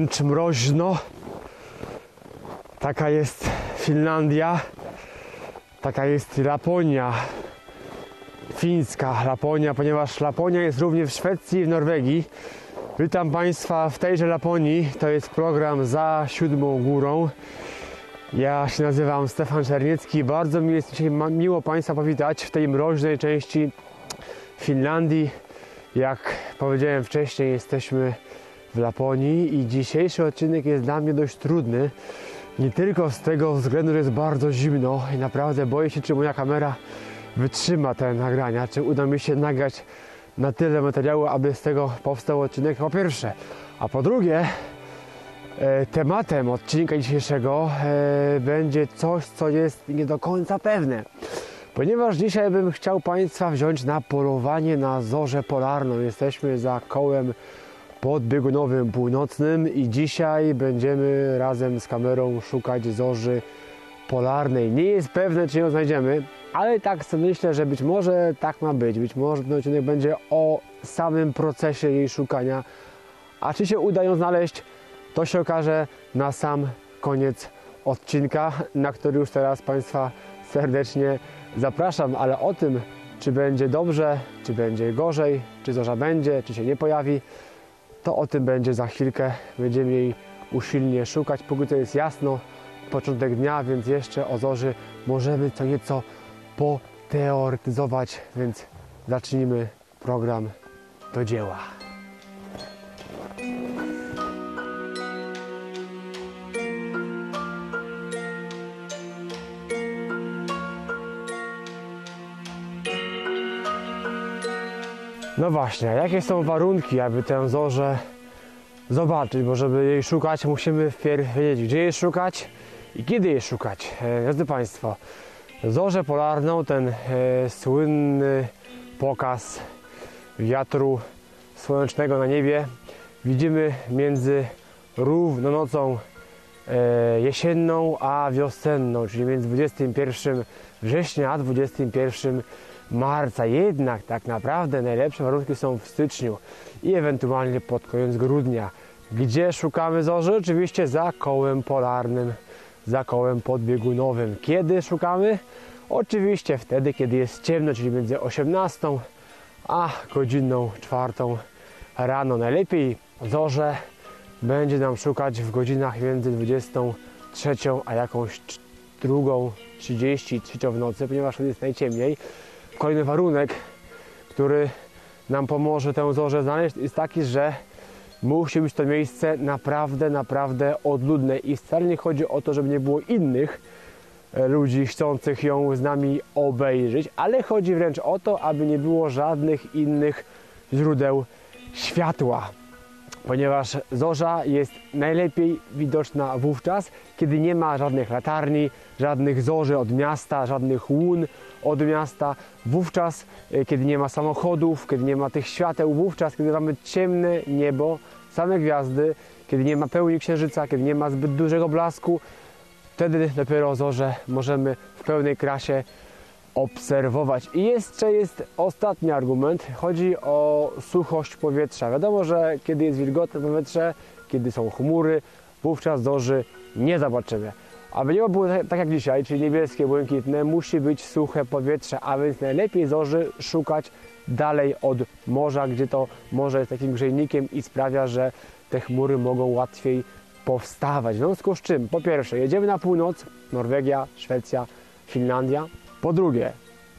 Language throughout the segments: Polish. wręcz mroźno. Taka jest Finlandia, taka jest Laponia, fińska Laponia, ponieważ Laponia jest również w Szwecji i w Norwegii. Witam Państwa w tejże Laponii, to jest program Za Siódmą Górą. Ja się nazywam Stefan Czerniecki, bardzo mi jest dzisiaj miło Państwa powitać w tej mroźnej części Finlandii. Jak powiedziałem wcześniej, jesteśmy w Laponii i dzisiejszy odcinek jest dla mnie dość trudny. Nie tylko z tego względu, że jest bardzo zimno i naprawdę boję się, czy moja kamera wytrzyma te nagrania, czy uda mi się nagrać na tyle materiału, aby z tego powstał odcinek po pierwsze. A po drugie, tematem odcinka dzisiejszego będzie coś, co jest nie do końca pewne. Ponieważ dzisiaj bym chciał Państwa wziąć na polowanie na zorzę polarną. Jesteśmy za kołem podbiegunowym północnym i dzisiaj będziemy razem z kamerą szukać zorzy polarnej. Nie jest pewne, czy ją znajdziemy, ale tak sobie myślę, że być może tak ma być. Być może ten odcinek będzie o samym procesie jej szukania. A czy się uda ją znaleźć, to się okaże na sam koniec odcinka, na który już teraz Państwa serdecznie zapraszam, ale o tym, czy będzie dobrze, czy będzie gorzej, czy zorza będzie, czy się nie pojawi, to o tym będzie za chwilkę. Będziemy jej usilnie szukać. Póki to jest jasno, początek dnia, więc jeszcze o zorzy możemy co nieco poteoretyzować, więc zacznijmy program do dzieła. No właśnie, jakie są warunki, aby tę zorzę zobaczyć, bo żeby jej szukać, musimy wpierw wiedzieć, gdzie jej szukać i kiedy jej szukać. Drodzy Państwo, zorzę polarną, ten słynny pokaz wiatru słonecznego na niebie widzimy między równo nocą jesienną a wiosenną, czyli między 21 września a 21 marca. Jednak tak naprawdę najlepsze warunki są w styczniu i ewentualnie pod koniec grudnia. Gdzie szukamy zorzy? Oczywiście za kołem polarnym, za kołem podbiegunowym. Kiedy szukamy? Oczywiście wtedy, kiedy jest ciemno, czyli między 18 a godziną 4 rano. Najlepiej zorze będzie nam szukać w godzinach między 23 a jakąś 2:30, 3 w nocy, ponieważ wtedy jest najciemniej. Kolejny warunek, który nam pomoże tę zorzę znaleźć, jest taki, że musi być to miejsce naprawdę, naprawdę odludne i wcale nie chodzi o to, żeby nie było innych ludzi chcących ją z nami obejrzeć, ale chodzi wręcz o to, aby nie było żadnych innych źródeł światła, ponieważ zorza jest najlepiej widoczna wówczas, kiedy nie ma żadnych latarni, żadnych zorzy od miasta, żadnych łun od miasta, wówczas kiedy nie ma samochodów, kiedy nie ma tych świateł, wówczas kiedy mamy ciemne niebo, same gwiazdy, kiedy nie ma pełni księżyca, kiedy nie ma zbyt dużego blasku, wtedy dopiero zorze możemy w pełnej krasie obserwować. I jeszcze jest ostatni argument, chodzi o suchość powietrza. Wiadomo, że kiedy jest wilgotne powietrze, kiedy są chmury, wówczas zorzy nie zobaczymy. Aby niebo było tak jak dzisiaj, czyli niebieskie, błękitne, musi być suche powietrze, a więc najlepiej zorzy szukać dalej od morza, gdzie to morze jest takim grzejnikiem i sprawia, że te chmury mogą łatwiej powstawać. W związku z czym, po pierwsze, jedziemy na północ, Norwegia, Szwecja, Finlandia. Po drugie,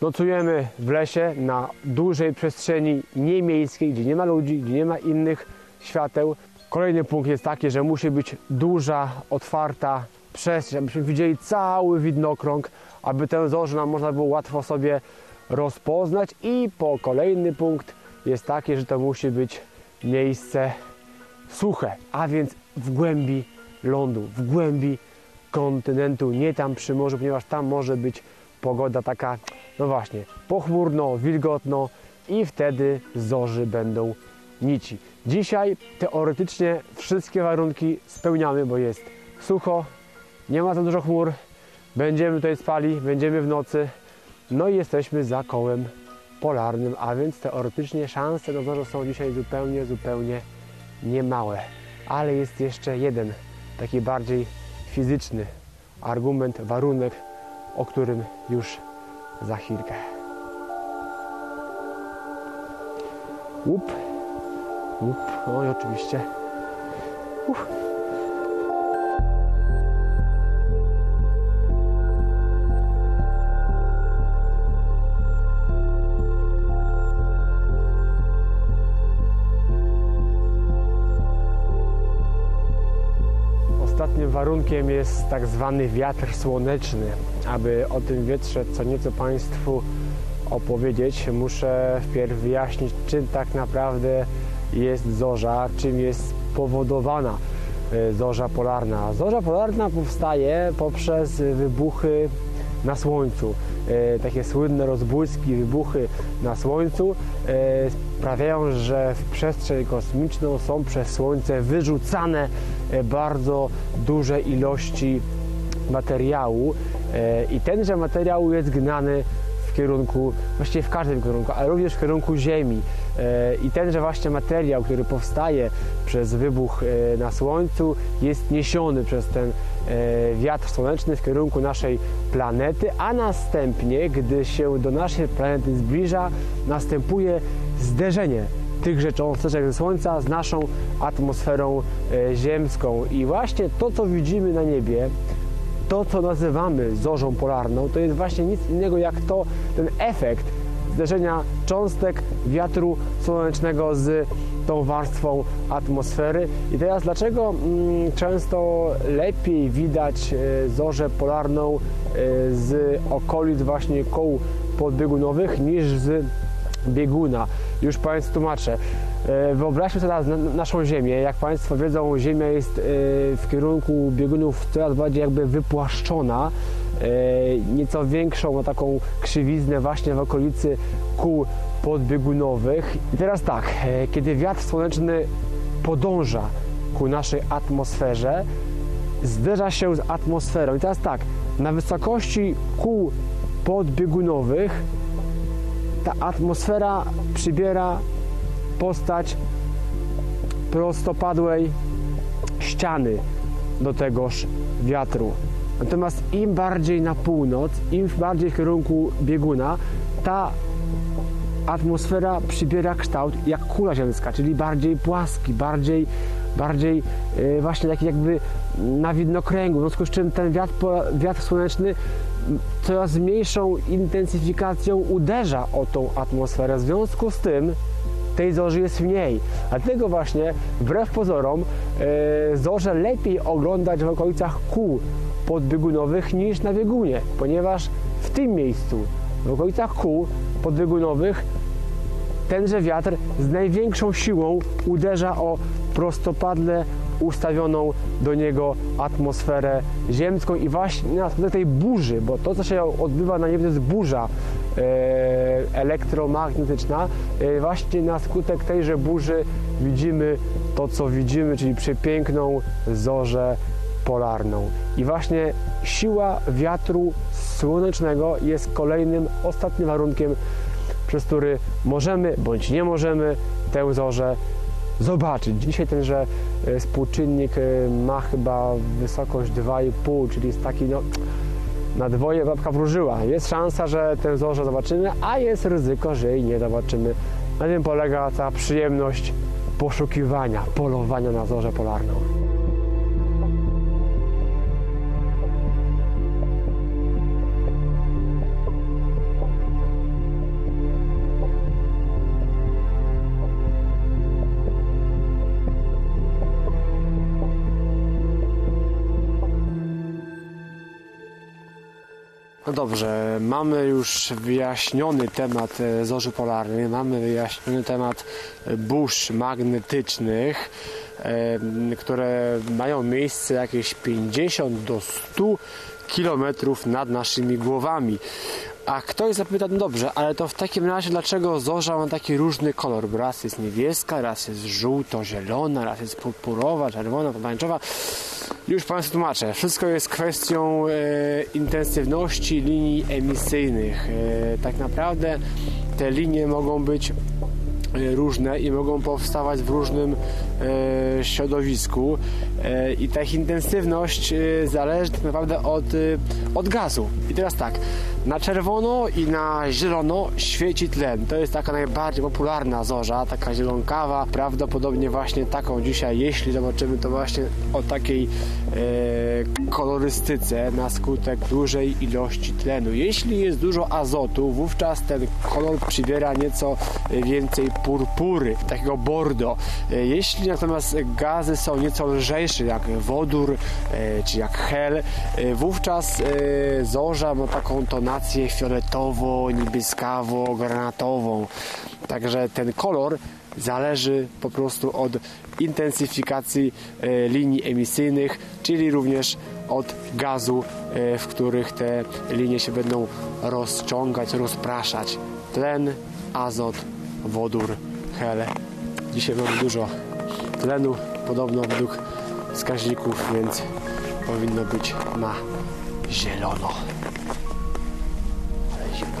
nocujemy w lesie na dużej przestrzeni niemiejskiej, gdzie nie ma ludzi, gdzie nie ma innych świateł. Kolejny punkt jest taki, że musi być duża, otwarta przestrzeń, abyśmy widzieli cały widnokrąg, aby tę zorzę nam można było łatwo sobie rozpoznać. I po kolejny punkt jest taki, że to musi być miejsce suche, a więc w głębi lądu, w głębi kontynentu, nie tam przy morzu, ponieważ tam może być pogoda taka, no właśnie, pochmurno, wilgotno i wtedy zorzy będą nici. Dzisiaj teoretycznie wszystkie warunki spełniamy, bo jest sucho, nie ma za dużo chmur, będziemy tutaj spali, będziemy w nocy, no i jesteśmy za kołem polarnym, a więc teoretycznie szanse na zorzę są dzisiaj zupełnie niemałe. Ale jest jeszcze jeden, taki bardziej fizyczny argument, warunek, o którym już za chwilkę. Łup, łup, no i oczywiście. Ostatnim warunkiem jest tak zwany wiatr słoneczny. Aby o tym wietrze co nieco Państwu opowiedzieć, muszę wpierw wyjaśnić, czym tak naprawdę jest zorza, czym jest powodowana zorza polarna. Zorza polarna powstaje poprzez wybuchy na słońcu. Takie słynne rozbłyski, wybuchy na słońcu sprawiają, że w przestrzeń kosmiczną są przez słońce wyrzucane bardzo duże ilości materiału i tenże materiał jest gnany w kierunku, właściwie w każdym kierunku, ale również w kierunku Ziemi. I tenże właśnie materiał, który powstaje przez wybuch na słońcu, jest niesiony przez ten wiatr słoneczny w kierunku naszej planety, a następnie, gdy się do naszej planety zbliża, następuje zderzenie tychże cząsteczek ze Słońca z naszą atmosferą ziemską. I właśnie to, co widzimy na niebie, to, co nazywamy zorzą polarną, to jest właśnie nic innego jak to, ten efekt zderzenia cząstek wiatru słonecznego z tą warstwą atmosfery. I teraz dlaczego często lepiej widać zorzę polarną z okolic właśnie koł podbiegunowych niż z bieguna? Już Państwu tłumaczę. Wyobraźmy sobie teraz naszą Ziemię. Jak Państwo wiedzą, Ziemia jest w kierunku biegunów coraz bardziej jakby wypłaszczona. Nieco większą ma taką krzywiznę właśnie w okolicy kół podbiegunowych. I teraz tak, kiedy wiatr słoneczny podąża ku naszej atmosferze, zderza się z atmosferą. I teraz tak, na wysokości kół podbiegunowych ta atmosfera przybiera postać prostopadłej ściany do tegoż wiatru. Natomiast im bardziej na północ, im bardziej w kierunku bieguna, ta atmosfera przybiera kształt jak kula ziemska, czyli bardziej płaski, bardziej właśnie taki jakby na widnokręgu, w związku z czym ten wiatr słoneczny coraz mniejszą intensyfikacją uderza o tą atmosferę, w związku z tym tej zorzy jest mniej. Dlatego właśnie, wbrew pozorom, zorze lepiej oglądać w okolicach kół podbiegunowych niż na biegunie, ponieważ w tym miejscu, w okolicach kół podbiegunowych, tenże wiatr z największą siłą uderza o prostopadle ustawioną do niego atmosferę ziemską i właśnie na skutek tej burzy, bo to, co się odbywa na niebie, to jest burza elektromagnetyczna. Właśnie na skutek tejże burzy widzimy to, co widzimy, czyli przepiękną zorzę polarną. I właśnie siła wiatru słonecznego jest kolejnym, ostatnim warunkiem, przez który możemy bądź nie możemy tę zorzę zobaczyć. Dzisiaj tenże współczynnik ma chyba wysokość 2,5, czyli jest taki, no, na dwoje babka wróżyła. Jest szansa, że tę zorzę zobaczymy, a jest ryzyko, że jej nie zobaczymy. Na tym polega ta przyjemność poszukiwania, polowania na zorzę polarną. No dobrze, mamy już wyjaśniony temat zorzy polarnej, mamy wyjaśniony temat burz magnetycznych, które mają miejsce jakieś 50 do 100 km nad naszymi głowami. A ktoś zapyta, no dobrze, ale to w takim razie dlaczego zorza ma taki różny kolor? Bo raz jest niebieska, raz jest żółto-zielona, raz jest purpurowa, czerwona, pomarańczowa. Już Państwu tłumaczę. Wszystko jest kwestią intensywności linii emisyjnych. Tak naprawdę te linie mogą być różne i mogą powstawać w różnym środowisku i ta ich intensywność zależy tak naprawdę od gazu. I teraz tak, na czerwono i na zielono świeci tlen. To jest taka najbardziej popularna zorza, taka zielonkawa. Prawdopodobnie właśnie taką dzisiaj, jeśli zobaczymy, to właśnie o takiej kolorystyce na skutek dużej ilości tlenu. Jeśli jest dużo azotu, wówczas ten kolor przybiera nieco więcej purpury, takiego bordo. Jeśli natomiast gazy są nieco lżejsze, jak wodór czy jak hel, wówczas zorza ma taką tonację fioletowo-niebieskawo-granatową. Także ten kolor zależy po prostu od intensyfikacji linii emisyjnych, czyli również od gazu, w których te linie się będą rozciągać, rozpraszać. Tlen, azot, wodór, hel. Dzisiaj mamy dużo tlenu, podobno według wskaźników, więc powinno być na zielono. Ale zimno.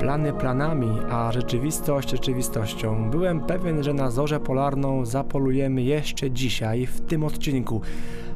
Plany planami, a rzeczywistość rzeczywistością. Byłem pewien, że na zorzę polarną zapolujemy jeszcze dzisiaj, w tym odcinku.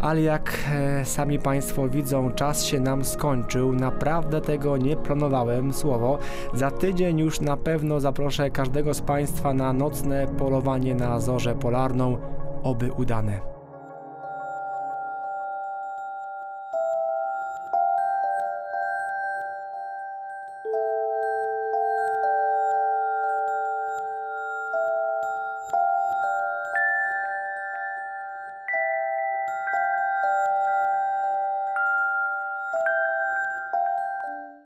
Ale jak sami Państwo widzą, czas się nam skończył. Naprawdę tego nie planowałem, słowo. Za tydzień już na pewno zaproszę każdego z Państwa na nocne polowanie na zorzę polarną. Oby udane.